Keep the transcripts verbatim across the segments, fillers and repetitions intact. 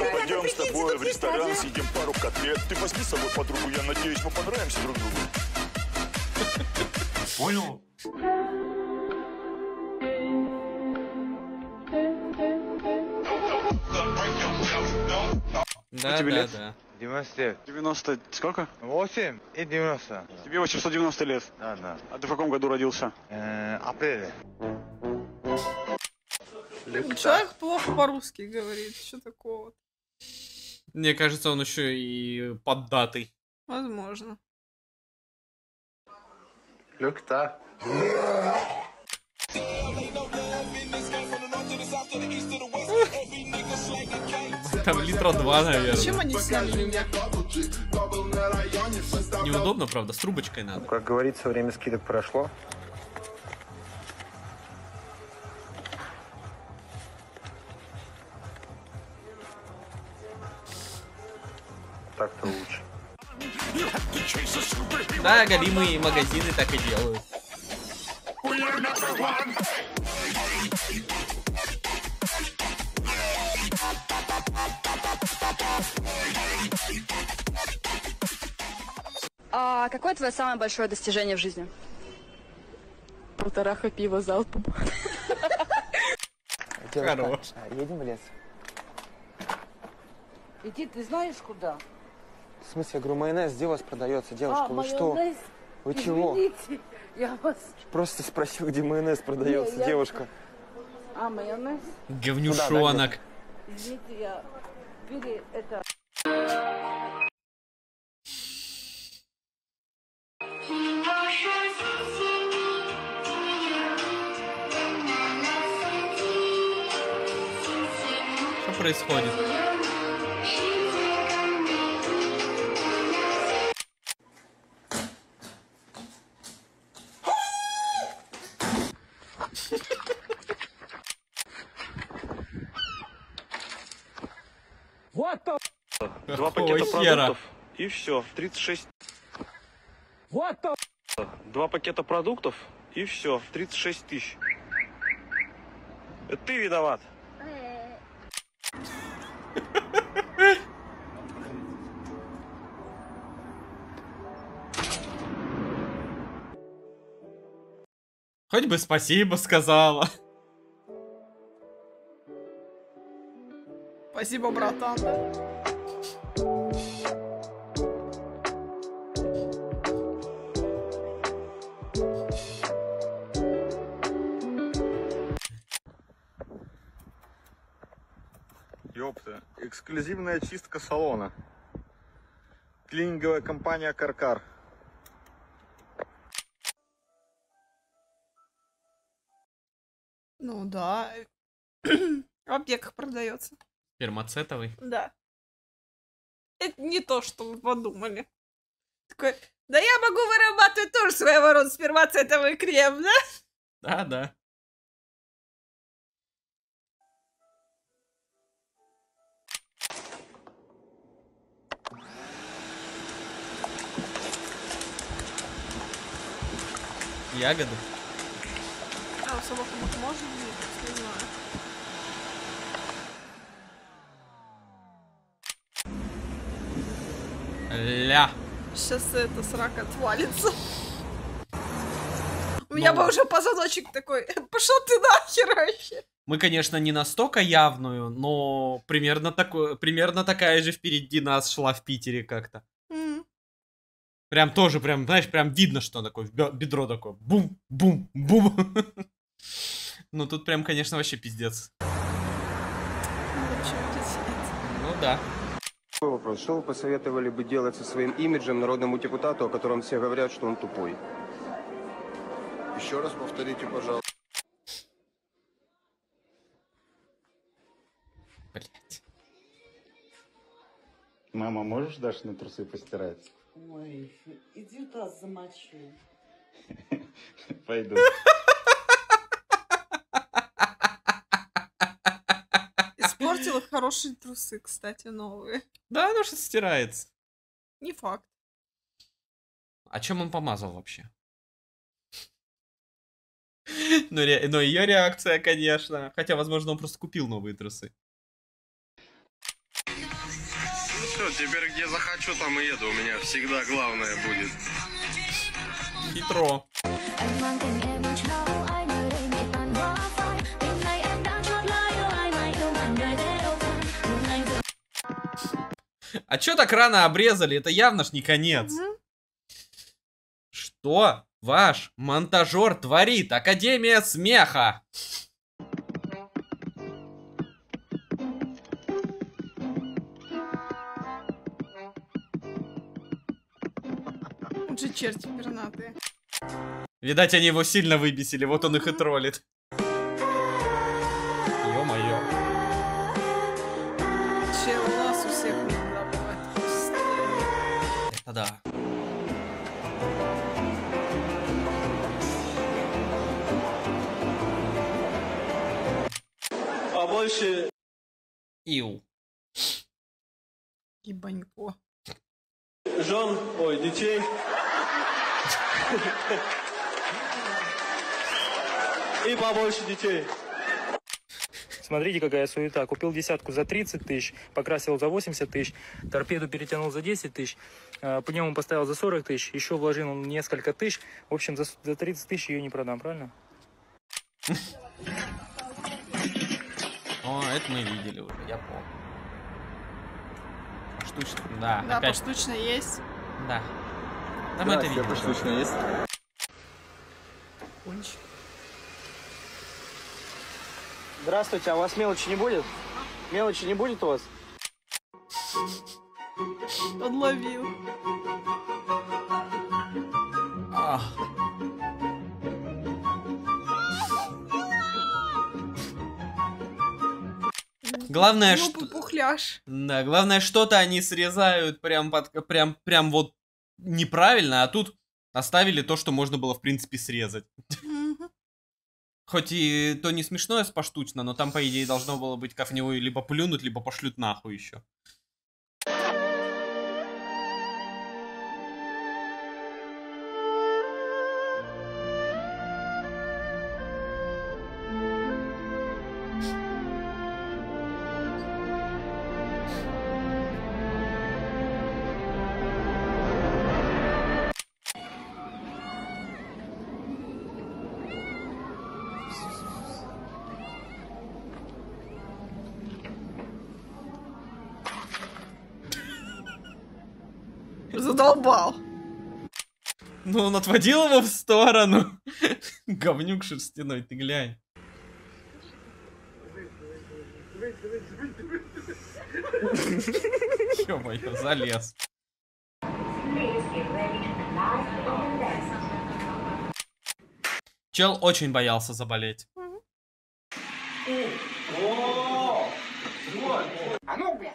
Мы пойдем с тобой в ресторан, съедим пару котлет. Ты возьми с собой подругу, я надеюсь, мы понравимся друг другу. Понял? Да, тебе да, лет? Да. девяносто. девяносто. Сколько? восемь и девяносто. Тебе восемьсот девяносто лет. Да, да. А ты в каком году родился? Э, апреле. Легко. Человек плохо по-русски говорит. Что такого? Мне кажется, он еще и поддатый. Возможно. Легко. Там литра два, наверное. Зачем они сняли меня? Неудобно, правда, с трубочкой надо. Как говорится, время скидок прошло. Так-то лучше. Да, голимые магазины так и делают. А какое твое самое большое достижение в жизни? Полтораха пива залпом. Хорош. Едем в лес. Иди, ты знаешь куда? В смысле, я говорю, майонез, девушка продается, девушка, а, вы майонез? Что? Вы чего? Извините, я вас... Просто спросил, где майонез продается, не, я... девушка. А, майонез? Говнюшонок. Да, да, извините, я... Бери это... Что происходит? Два пакета продуктов и все. тридцать шесть. Два пакета продуктов и все. тридцать шесть тысяч. Это ты виноват. Хоть бы спасибо сказала. Спасибо, братан. Ёпта, эксклюзивная чистка салона. Клининговая компания Каркар. Ну да. В аптеках продается. Пермацетовый? Да. Это не то, что вы подумали. Такой, да я могу вырабатывать тоже своего рода спермацетовый крем, да? Да, да. Ягоды. А, у собаку можно быть? Не знаю. Ля. Сейчас это срака отвалится. У меня бы уже позвоночник такой. Пошел ты нахер вообще. Мы, конечно, не настолько явную, но примерно, такой, примерно такая же впереди нас шла в Питере как-то. Mm. Прям тоже, прям, знаешь, прям видно, что такое. Бедро такое. Бум-бум-бум. Ну тут прям, конечно, вообще пиздец. Ну да. Такой вопрос. Что вы посоветовали бы делать со своим имиджем народному депутату, о котором все говорят, что он тупой? Еще раз повторите, пожалуйста. Блять. Мама, можешь Дашу на трусы постирать? Ой, иди таз замочу. Пойду. Испортила хорошие трусы, кстати, новые. Да, оно что стирается. Не факт. А чем он помазал вообще? Но, ре... Но ее реакция, конечно. Хотя, возможно, он просто купил новые трусы. теперь где захочу, там и еду. У меня всегда главное будет. Хитро. А чё так рано обрезали? Это явно ж не конец. Mm-hmm. Что ваш монтажер творит? Академия смеха. Черти пернатые. Видать, они его сильно выбесили, вот он их и троллит. Ё-моё. Чел, у нас у всех не. Это да. А больше... Ил. Ебанько. Жен, ой, детей... И побольше детей. Смотрите, какая суета. Купил десятку за тридцать тысяч, покрасил за восемьдесят тысяч, торпеду перетянул за десять тысяч, по нему поставил за сорок тысяч, еще вложил несколько тысяч. В общем, за, за тридцать тысяч ее не продам, правильно? О, это мы видели уже, я помню. Поштучно, да. Да, опять... поштучно есть. Да. Там да, это видно. Поштучно есть. Здравствуйте, а у вас мелочи не будет? Мелочи не будет у вас? Подловил. Ах. Главное, ну, что... пухляж. Да, главное, что-то они срезают прям под... прям, прям вот неправильно, а тут оставили то, что можно было, в принципе, срезать. Mm-hmm. Хоть и то не смешное с поштучно, но там, по идее, должно было быть, как в него либо плюнут, либо пошлют нахуй еще. Задолбал. Ну, он отводил его в сторону. Говнюк шерстяной, ты глянь. Ё-моё, залез. Чел очень боялся заболеть. А ну, бля.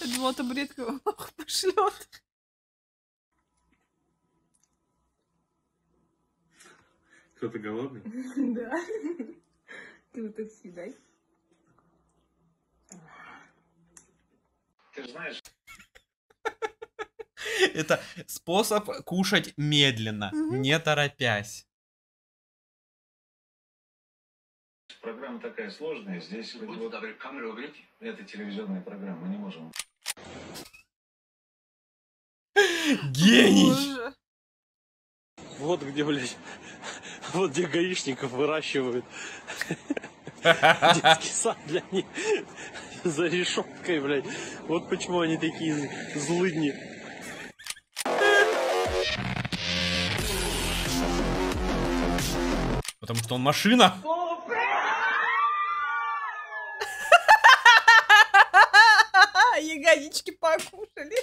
Его табуретку его нахуй пошлет. Кто-то голодный? Да. Ты вот это съедай. Ты же знаешь... Это способ кушать медленно, не торопясь. Программа такая сложная, здесь... Вот, добрый, камеру уберите. Это телевизионная программа, мы не можем... Гений! Боже. Вот где, блядь, вот где гаишников выращивают. Детский сад для них за решеткой, блядь. Вот почему они такие злыдни. Потому что он машина. Ягодички покушали.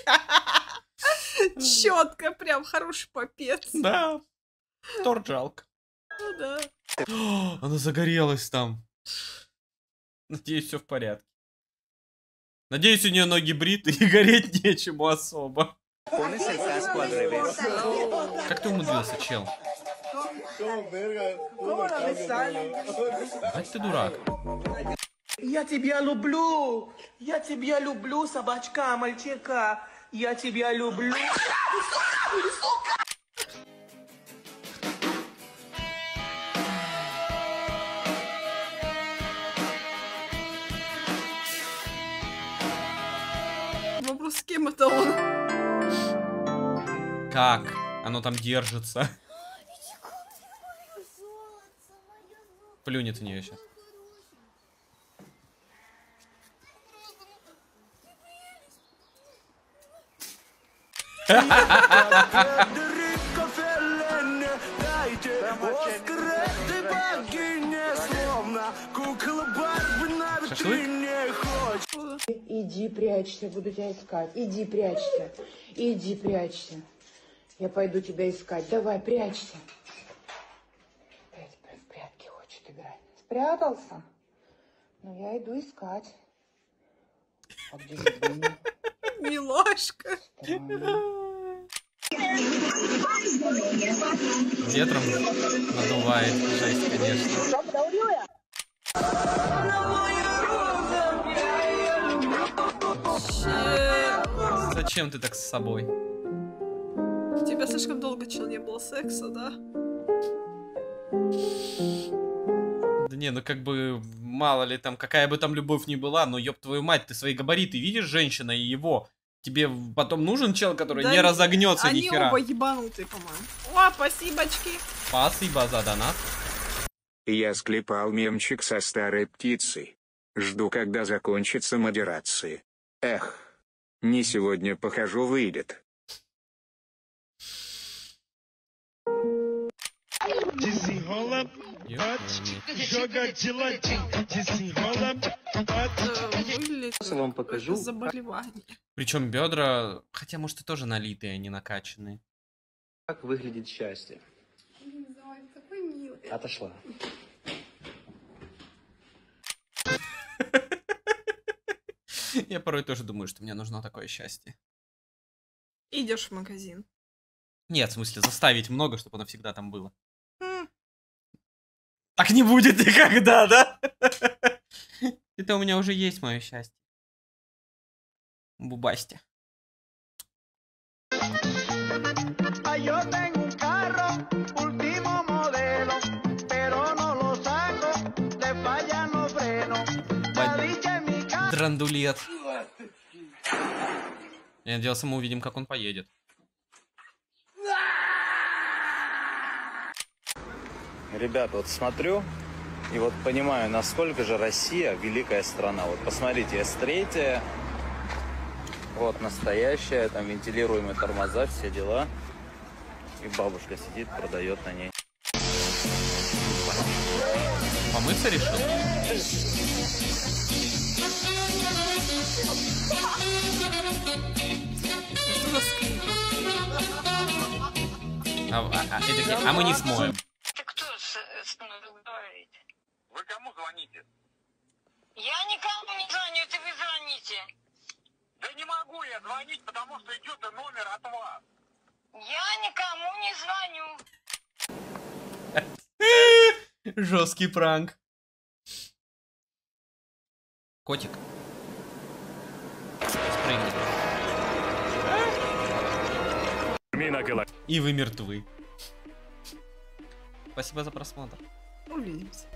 Четко, прям хороший попец. Да. Торт жалко. Ну да. О, она загорелась там. Надеюсь, все в порядке. Надеюсь, у нее ноги бриты и гореть нечему особо. Как ты умудрился, чел? Ай, ты дурак. Я тебя люблю. Я тебя люблю, собачка, мальчика. Я тебя люблю. кем это он? Как оно там держится? Плюнет в нее сейчас. Иди прячься, буду тебя искать. Иди прячься, иди прячься. Я пойду тебя искать. Давай прячься. Опять в прятки хочет играть. Спрятался? Но я иду искать. А где же Милашка? Ветром надувает, жесть, конечно. Зачем ты так с собой? У тебя слишком долго, чел, не было секса, да? Да не, ну как бы, мало ли там, какая бы там любовь ни была, но ёб твою мать, ты свои габариты видишь, женщина и его? Тебе потом нужен чел, который да не разогнется ни хера. Они оба ебанутые, по-моему. О, спасибочки. Спасибо за донат. Я склепал мемчик со старой птицей. Жду, когда закончится модерации. Эх, не сегодня, похожу, выйдет. Вам покажу. Заболевание. Причем бедра, хотя может и тоже налитые, а не накачанные. Как выглядит счастье? Отошла. Я порой тоже думаю, что мне нужно такое счастье. Идешь в магазин? Нет, в смысле заставить много, чтобы оно всегда там было. Так не будет никогда, да? Это у меня уже есть мое счастье. Бубасти. Драндулет. Я надеялся, мы увидим, как он поедет. Ребята, вот смотрю и вот понимаю, насколько же Россия великая страна. Вот посмотрите, эс три, вот настоящая, там вентилируемые тормоза, все дела. И бабушка сидит, продает на ней. Помыться решил? А, а, а, а мы не смоем. Вы кому звоните? Я никому не звоню, это вы звоните. Да не могу я звонить, потому что идет номер от вас. Я никому не звоню. Жесткий пранк. Котик. Спрыгни. И вы мертвы. Спасибо за просмотр. Увидимся.